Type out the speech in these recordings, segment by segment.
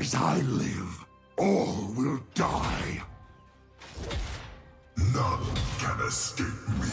As I live, all will die. None can escape me.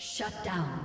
Shut down.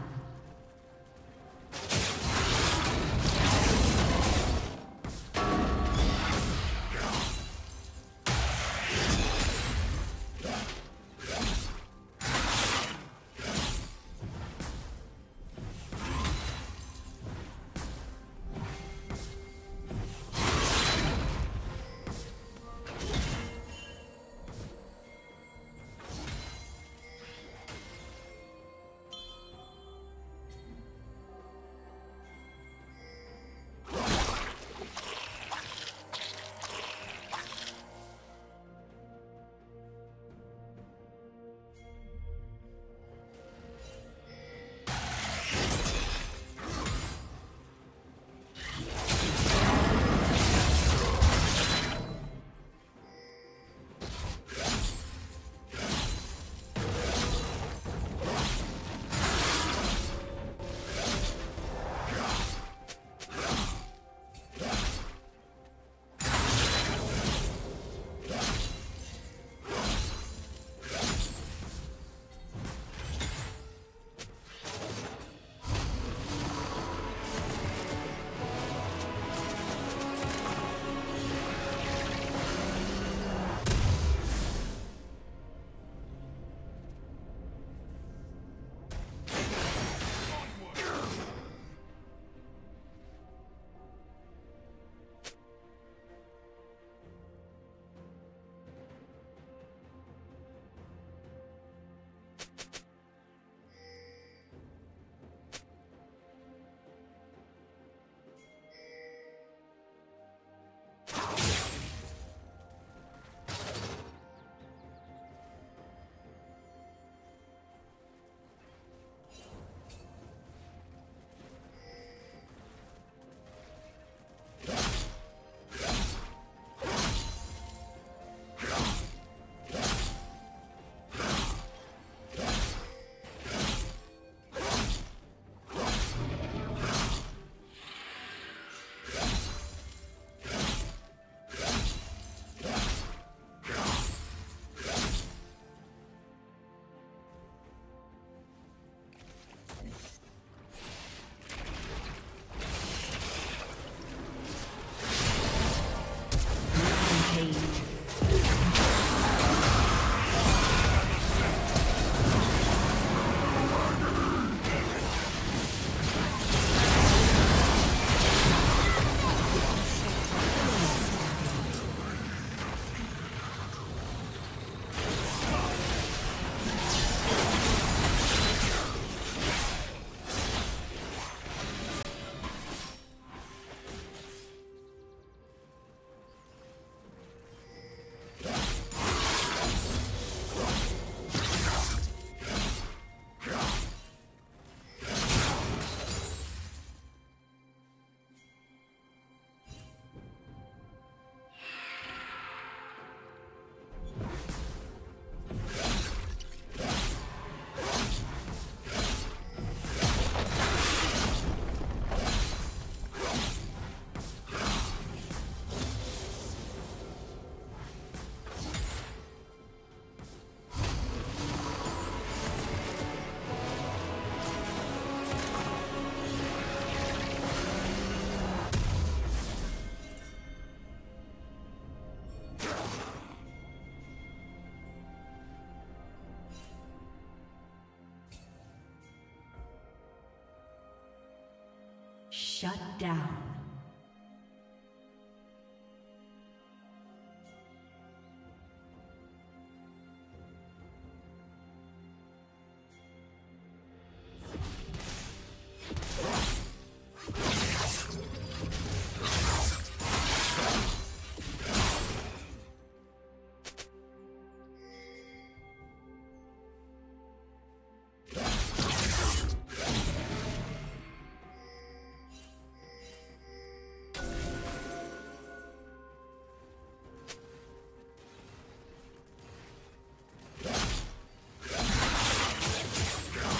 Shut down.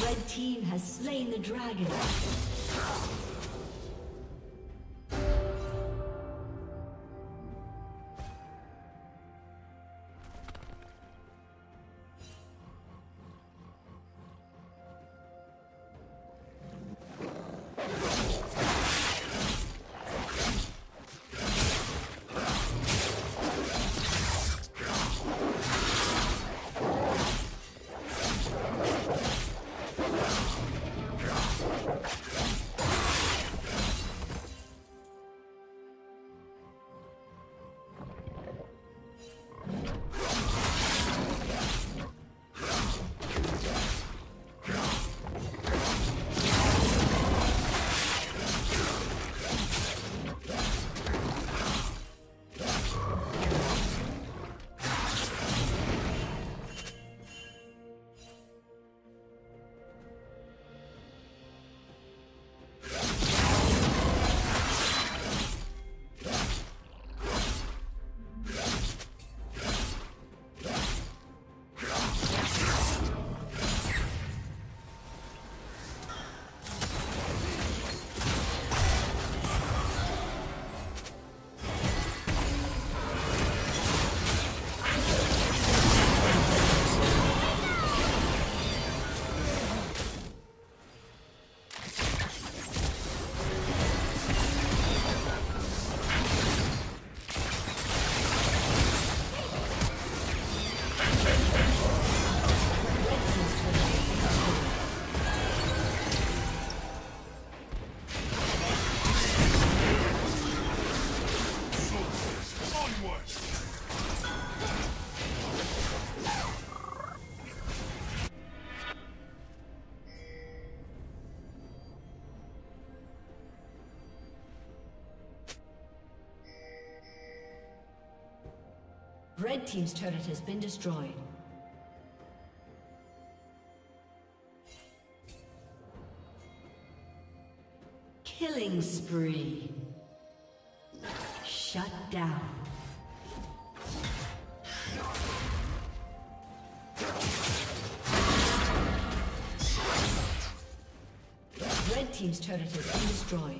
The team has slain the dragon. Red team's turret has been destroyed. Killing spree. Shut down. Red team's turret has been destroyed.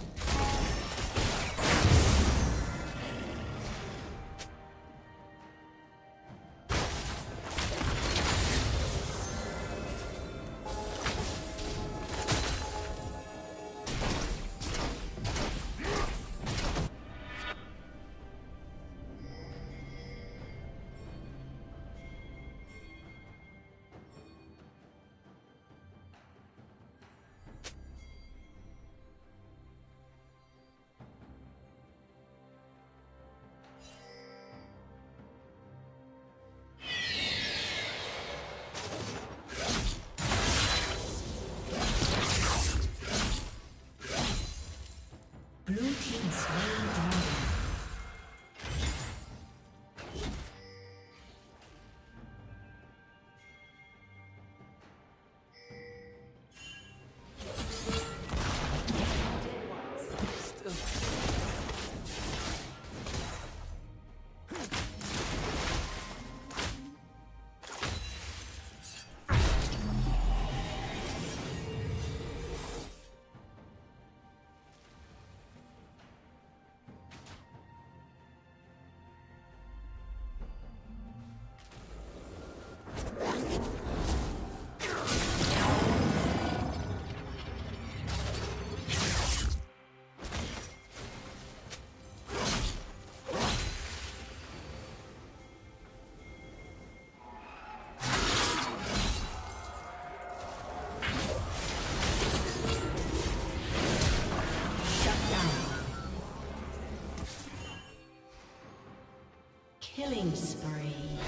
Killing spree.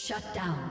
Shut down.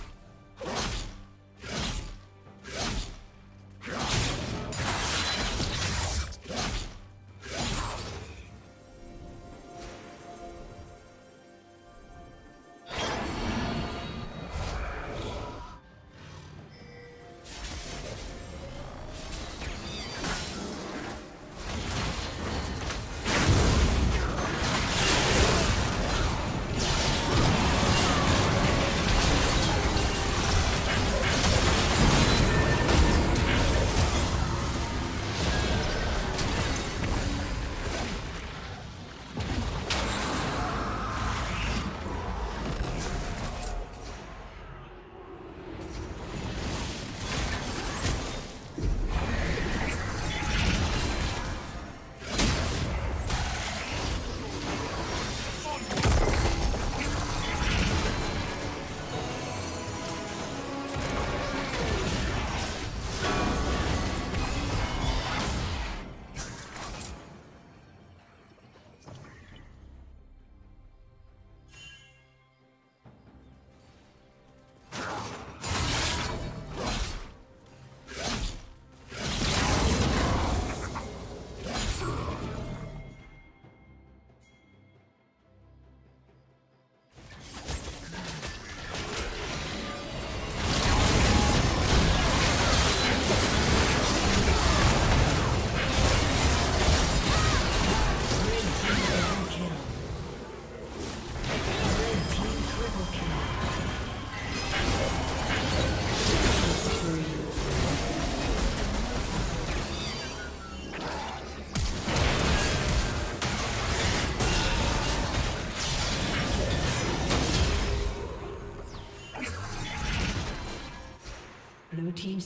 team's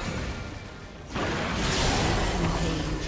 Rampage.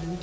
Blue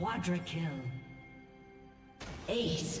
Quadra kill. Ace.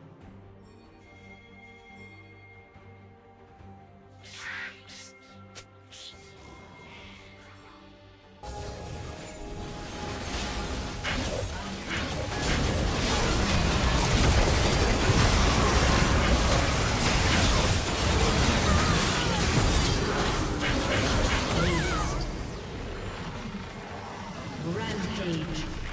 Rampage.